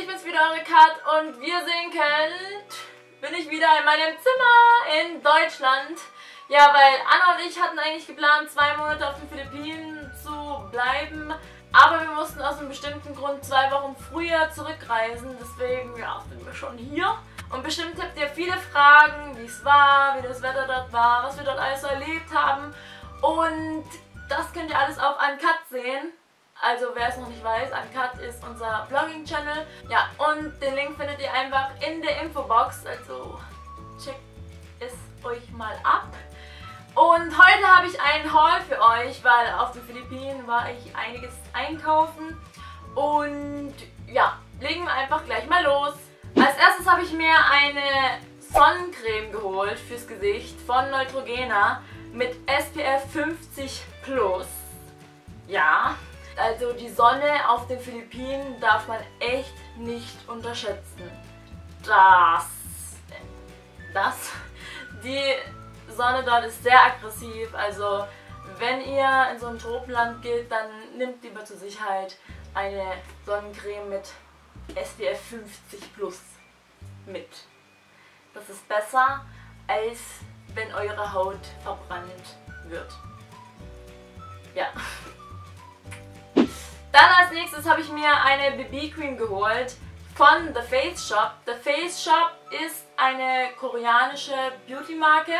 ich bin's wieder, eure Kat, und wie ihr sehen könnt, bin ich wieder in meinem Zimmer in Deutschland. Ja, weil Anna und ich hatten eigentlich geplant, 2 Monate auf den Philippinen zu bleiben, aber wir mussten aus einem bestimmten Grund 2 Wochen früher zurückreisen, deswegen ja, sind wir schon hier. Und bestimmt habt ihr viele Fragen, wie es war, wie das Wetter dort war, was wir dort alles so erlebt haben. Und das könnt ihr alles auf AnKat sehen. Also wer es noch nicht weiß, AnKat ist unser Blogging-Channel. Ja, und den Link findet ihr einfach in der Infobox, also checkt es euch mal ab. Und heute habe ich einen Haul für euch, weil auf den Philippinen war ich einiges einkaufen. Und ja, legen wir einfach gleich mal los. Als erstes habe ich mir eine Sonnencreme geholt fürs Gesicht von Neutrogena mit SPF 50 Plus. Ja, also die Sonne auf den Philippinen darf man echt nicht unterschätzen. Die Sonne dort ist sehr aggressiv, also wenn ihr in so einem Tropenland geht, dann nimmt lieber zur Sicherheit eine Sonnencreme mit SPF 50 plus mit. Das ist besser, als wenn eure Haut verbrannt wird. Ja. Dann als nächstes habe ich mir eine BB-Cream geholt von The Face Shop. The Face Shop ist eine koreanische Beauty-Marke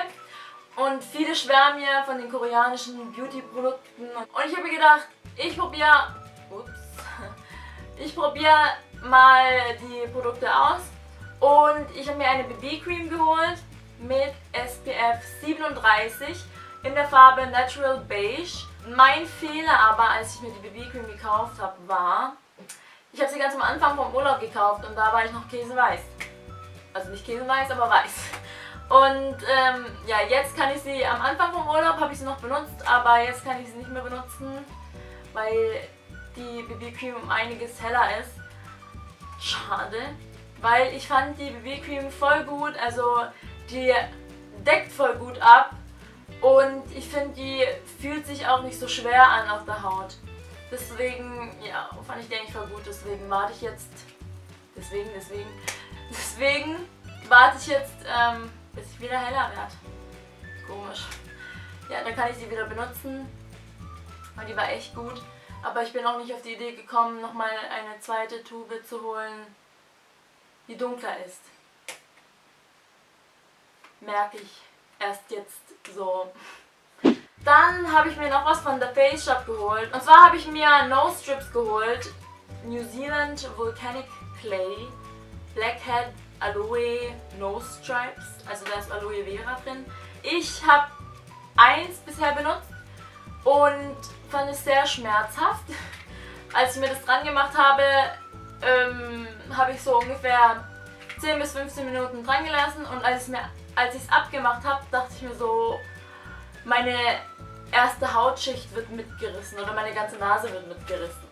und viele schwärmen ja von den koreanischen Beauty-Produkten. Und ich habe mir gedacht, ich probiere mal die Produkte aus, und ich habe mir eine BB-Cream geholt mit SPF 37 in der Farbe Natural Beige. Mein Fehler aber, als ich mir die BB-Cream gekauft habe, war, ich habe sie ganz am Anfang vom Urlaub gekauft und da war ich noch käseweiß. Also nicht käseweiß, aber weiß. Und ja, jetzt kann ich sie, am Anfang vom Urlaub habe ich sie noch benutzt, aber jetzt kann ich sie nicht mehr benutzen, weil die BB-Cream um einiges heller ist. Schade, weil ich fand die BB-Cream voll gut, also die deckt voll gut ab und ich finde, die fühlt sich auch nicht so schwer an auf der Haut. Deswegen, ja, fand ich die eigentlich voll gut, deswegen warte ich jetzt, bis ich wieder heller werde. Komisch. Ja, dann kann ich sie wieder benutzen, weil die war echt gut. Aber ich bin auch nicht auf die Idee gekommen, nochmal eine zweite Tube zu holen, die dunkler ist. Merke ich erst jetzt so. Dann habe ich mir noch was von The Face Shop geholt. Und zwar habe ich mir Nose Strips geholt. New Zealand Volcanic Clay Blackhead Aloe Nose Stripes. Also da ist Aloe Vera drin. Ich habe 1 bisher benutzt und fand es sehr schmerzhaft. Als ich mir das dran gemacht habe, habe ich so ungefähr 10 bis 15 Minuten dran gelassen, und als ich es abgemacht habe, dachte ich mir so, meine erste Hautschicht wird mitgerissen oder meine ganze Nase wird mitgerissen.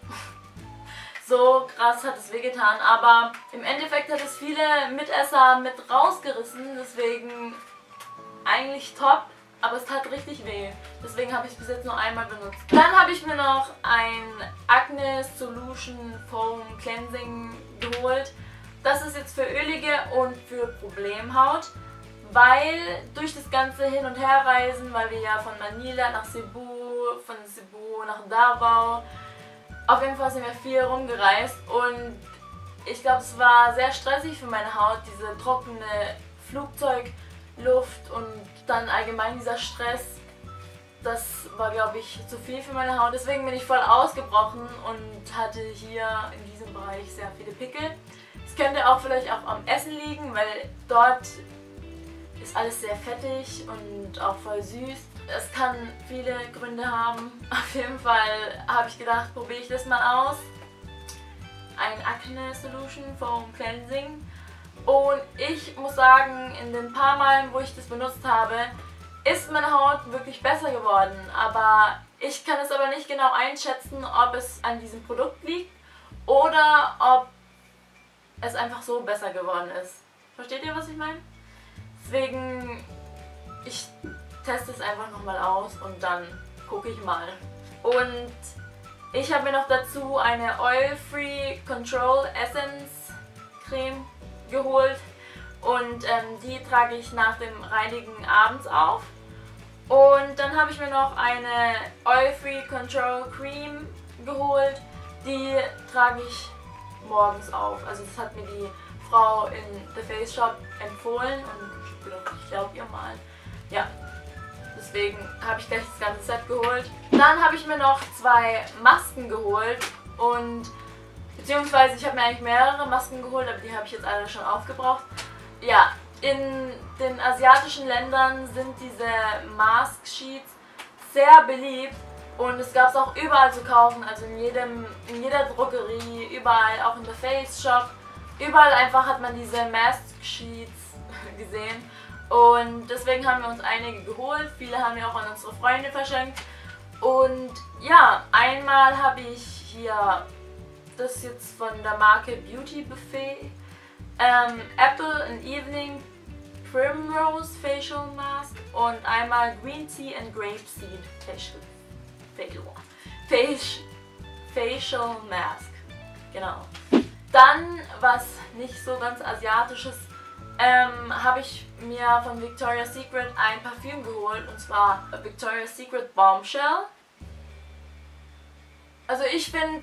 So krass hat es wehgetan, aber im Endeffekt hat es viele Mitesser mit rausgerissen, deswegen eigentlich top. Aber es tat richtig weh, deswegen habe ich es bis jetzt nur einmal benutzt. Dann habe ich mir noch ein Acne Solution Foam Cleansing geholt. Das ist jetzt für ölige und für Problemhaut, weil durch das ganze Hin- und Herreisen, weil wir ja von Manila nach Cebu, von Cebu nach Davao, auf jeden Fall sind wir viel rumgereist, und ich glaube, es war sehr stressig für meine Haut, diese trockene Flugzeugluft und dann allgemein dieser Stress. Das war, glaube ich, zu viel für meine Haut. Deswegen bin ich voll ausgebrochen und hatte hier in diesem Bereich sehr viele Pickel. Es könnte auch vielleicht auch am Essen liegen, weil dort ist alles sehr fettig und auch voll süß. Es kann viele Gründe haben. Auf jeden Fall habe ich gedacht, probiere ich das mal aus. Ein Acne Solution Foam Cleansing. Und ich muss sagen, in den paar Malen, wo ich das benutzt habe, ist meine Haut wirklich besser geworden. Aber ich kann es aber nicht genau einschätzen, ob es an diesem Produkt liegt oder ob es einfach so besser geworden ist. Versteht ihr, was ich meine? Deswegen, ich teste es einfach nochmal aus und dann gucke ich mal. Und ich habe mir noch dazu eine Oil-Free Control Essence Augencreme geholt und die trage ich nach dem Reinigen abends auf. Und dann habe ich mir noch eine Oil-Free Control Cream geholt, die trage ich morgens auf. Also das hat mir die Frau in The Face Shop empfohlen und ich glaube ihr mal. Ja, deswegen habe ich gleich das ganze Set geholt. Dann habe ich mir noch zwei Masken geholt und beziehungsweise ich habe mir eigentlich mehrere Masken geholt, aber die habe ich jetzt alle schon aufgebraucht. Ja, in den asiatischen Ländern sind diese Mask Sheets sehr beliebt und es gab es auch überall zu kaufen, also in jeder Drogerie, überall, auch in The Face Shop. Überall einfach hat man diese Mask Sheets gesehen und deswegen haben wir uns einige geholt. Viele haben wir auch an unsere Freunde verschenkt. Und ja, einmal habe ich hier das jetzt von der Marke Beauty Buffet. Apple and Evening Primrose Facial Mask und einmal Green Tea and Grapeseed Facial Mask. Genau. Dann, was nicht so ganz asiatisches, habe ich mir von Victoria's Secret ein Parfüm geholt, und zwar Victoria's Secret Bombshell. Also ich finde,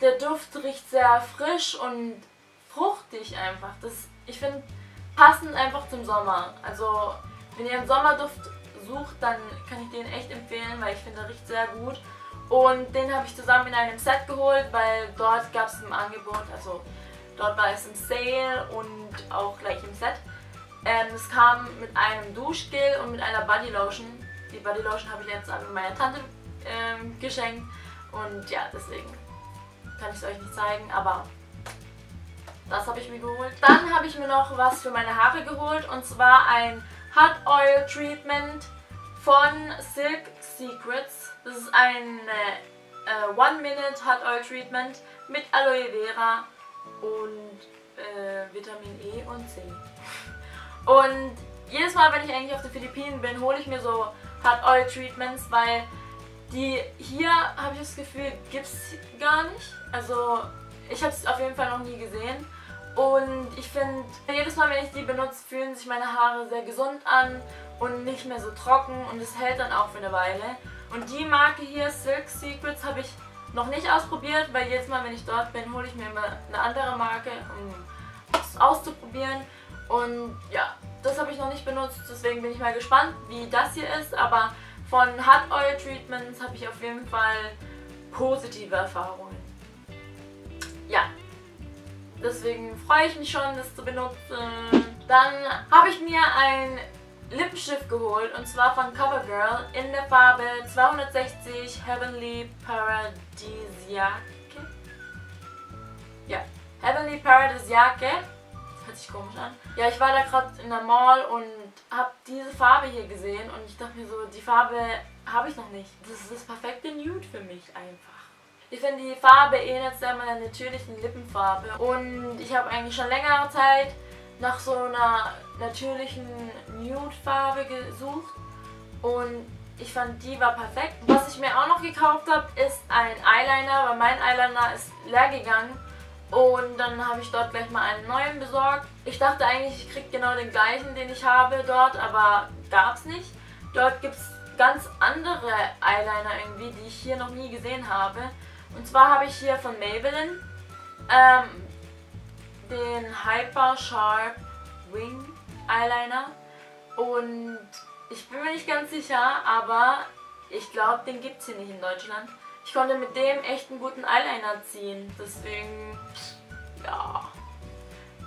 der Duft riecht sehr frisch und fruchtig einfach. Ich finde, passend einfach zum Sommer. Also wenn ihr einen Sommerduft sucht, dann kann ich den echt empfehlen, weil ich finde, der riecht sehr gut. Und den habe ich zusammen in einem Set geholt, weil dort gab es im Angebot, also dort war es im Sale und auch gleich im Set. Es kam mit einem Duschgel und mit einer Bodylotion. Die Bodylotion habe ich jetzt an meine Tante geschenkt und ja, deswegen kann ich es euch nicht zeigen, aber das habe ich mir geholt. Dann habe ich mir noch was für meine Haare geholt, und zwar ein Hot Oil Treatment von Silk Secrets. Das ist ein One-Minute Hot Oil Treatment mit Aloe Vera und Vitamin E und C. Und jedes Mal, wenn ich eigentlich auf den Philippinen bin, hole ich mir so Hot Oil Treatments, weil die hier, habe ich das Gefühl, gibt es gar nicht. Also ich habe es auf jeden Fall noch nie gesehen und ich finde, jedes Mal, wenn ich die benutze, fühlen sich meine Haare sehr gesund an und nicht mehr so trocken und es hält dann auch für eine Weile. Und die Marke hier, Silk Secrets, habe ich noch nicht ausprobiert, weil jedes Mal, wenn ich dort bin, hole ich mir immer eine andere Marke, um es auszuprobieren. Und ja, das habe ich noch nicht benutzt, deswegen bin ich mal gespannt, wie das hier ist. Aber von Hot Oil Treatments habe ich auf jeden Fall positive Erfahrungen. Ja, deswegen freue ich mich schon, das zu benutzen. Dann habe ich mir ein Lippenstift geholt, und zwar von Covergirl in der Farbe 260 Heavenly Paradisiaque. Ja, Heavenly Paradisiaque. Das hört sich komisch an. Ja, ich war da gerade in der Mall und habe diese Farbe hier gesehen und ich dachte mir so, die Farbe habe ich noch nicht. Das ist das perfekte Nude für mich einfach. Ich finde, die Farbe ähnelt sehr meiner natürlichen Lippenfarbe und ich habe eigentlich schon längere Zeit nach so einer natürlichen Nude-Farbe gesucht und ich fand, die war perfekt. Was ich mir auch noch gekauft habe, ist ein Eyeliner, weil mein Eyeliner ist leer gegangen und dann habe ich dort gleich mal einen neuen besorgt. Ich dachte eigentlich, ich kriege genau den gleichen, den ich habe dort, aber gab es nicht. Dort gibt es ganz andere Eyeliner irgendwie, die ich hier noch nie gesehen habe. Und zwar habe ich hier von Maybelline den Hyper Sharp Wing Eyeliner und ich bin mir nicht ganz sicher, aber ich glaube, den gibt es hier nicht in Deutschland. Ich konnte mit dem echt einen guten Eyeliner ziehen, deswegen ja,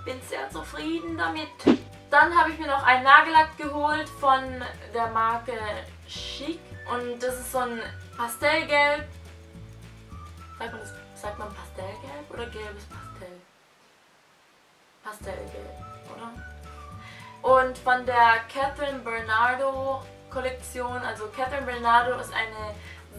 bin sehr zufrieden damit. Dann habe ich mir noch einen Nagellack geholt von der Marke Chic und das ist so ein Pastellgelb. Sagt man Pastellgelb oder gelbes Pastell? Pastellgelb, oder? Und von der Kathryn Bernardo Kollektion, also Kathryn Bernardo ist eine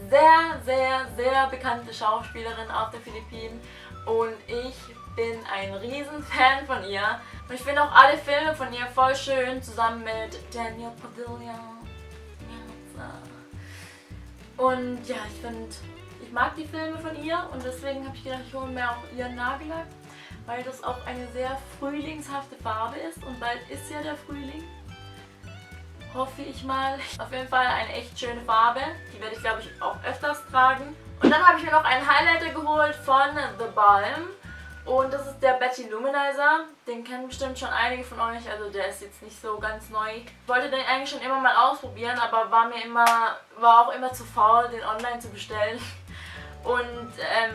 sehr, sehr, sehr bekannte Schauspielerin auf den Philippinen und ich bin ein riesen Fan von ihr. Und ich finde auch alle Filme von ihr voll schön, zusammen mit Daniel Padilla. Und ja, ich finde, ich mag die Filme von ihr und deswegen habe ich gedacht, ich hole mir auch ihren Nagellack. weil das auch eine sehr frühlingshafte Farbe ist und bald ist ja der Frühling. Hoffe ich mal. Auf jeden Fall eine echt schöne Farbe. Die werde ich, glaube ich, auch öfters tragen. Und dann habe ich mir noch einen Highlighter geholt von The Balm. Und das ist der Betty Luminizer. Den kennen bestimmt schon einige von euch. Also der ist jetzt nicht so ganz neu. Ich wollte den eigentlich schon immer mal ausprobieren, aber war auch immer zu faul, den online zu bestellen. Und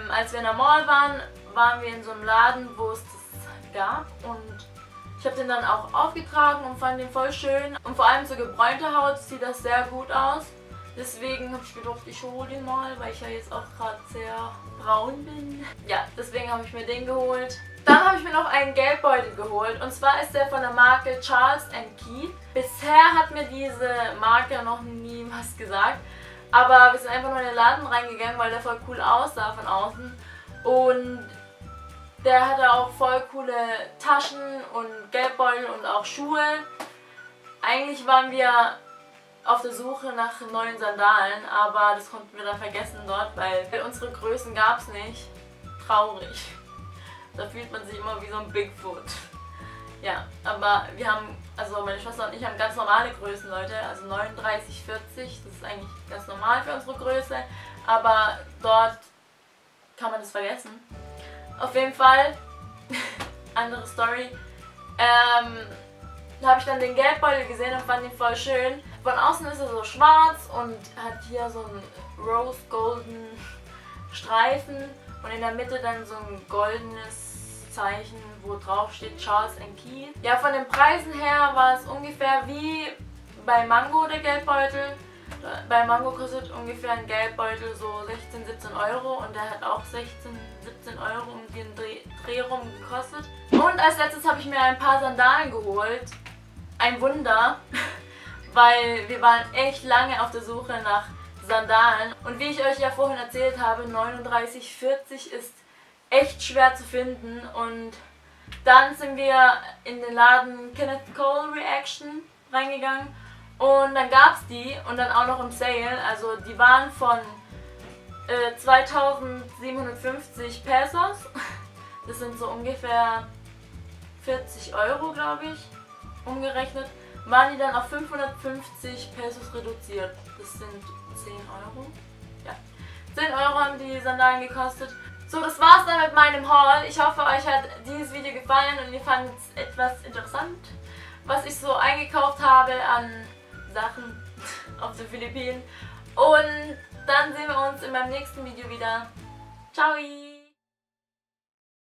als wir in der Mall waren, waren wir in so einem Laden, wo es das gab. Und ich habe den dann auch aufgetragen und fand den voll schön. Und vor allem so gebräunte Haut sieht das sehr gut aus. Deswegen habe ich gedacht, ich hole den mal, weil ich ja jetzt auch gerade sehr braun bin. Ja, deswegen habe ich mir den geholt. Dann habe ich mir noch einen Gelbbeutel geholt. Und zwar ist der von der Marke Charles & Keith. Bisher hat mir diese Marke noch nie was gesagt. Aber wir sind einfach nur in den Laden reingegangen, weil der voll cool aussah von außen. Und der hatte auch voll coole Taschen und Geldbeutel und auch Schuhe. Eigentlich waren wir auf der Suche nach neuen Sandalen, aber das konnten wir dann vergessen dort, weil unsere Größen gab es nicht. Traurig. Da fühlt man sich immer wie so ein Bigfoot. Ja, aber wir haben, also meine Schwester und ich haben ganz normale Größen, Leute. Also 39, 40, das ist eigentlich ganz normal für unsere Größe. Aber dort kann man das vergessen. Auf jeden Fall, andere Story, da habe ich dann den Gelbbeutel gesehen und fand ihn voll schön. Von außen ist er so schwarz und hat hier so einen Rose Golden Streifen und in der Mitte dann so ein goldenes Zeichen, wo drauf steht Charles & Keith. Ja, von den Preisen her war es ungefähr wie bei Mango der Gelbbeutel. Bei Mango kostet ungefähr ein Gelbbeutel so 16, 17 Euro und der hat auch 16, 17 Euro um den Dreh rum gekostet. Und als letztes habe ich mir ein paar Sandalen geholt. Ein Wunder, weil wir waren echt lange auf der Suche nach Sandalen. Und wie ich euch ja vorhin erzählt habe, 39,40 ist echt schwer zu finden. Und dann sind wir in den Laden Kenneth Cole Reaction reingegangen. Und dann gab es die und dann auch noch im Sale, also die waren von 2750 Pesos, das sind so ungefähr 40 Euro, glaube ich, umgerechnet, waren die dann auf 550 Pesos reduziert, das sind 10 Euro, ja, 10 Euro haben die Sandalen gekostet. So, das war's dann mit meinem Haul, ich hoffe, euch hat dieses Video gefallen und ihr fandet es etwas interessant, was ich so eingekauft habe an Sachen auf den Philippinen. Und dann sehen wir uns in meinem nächsten Video wieder. Ciao!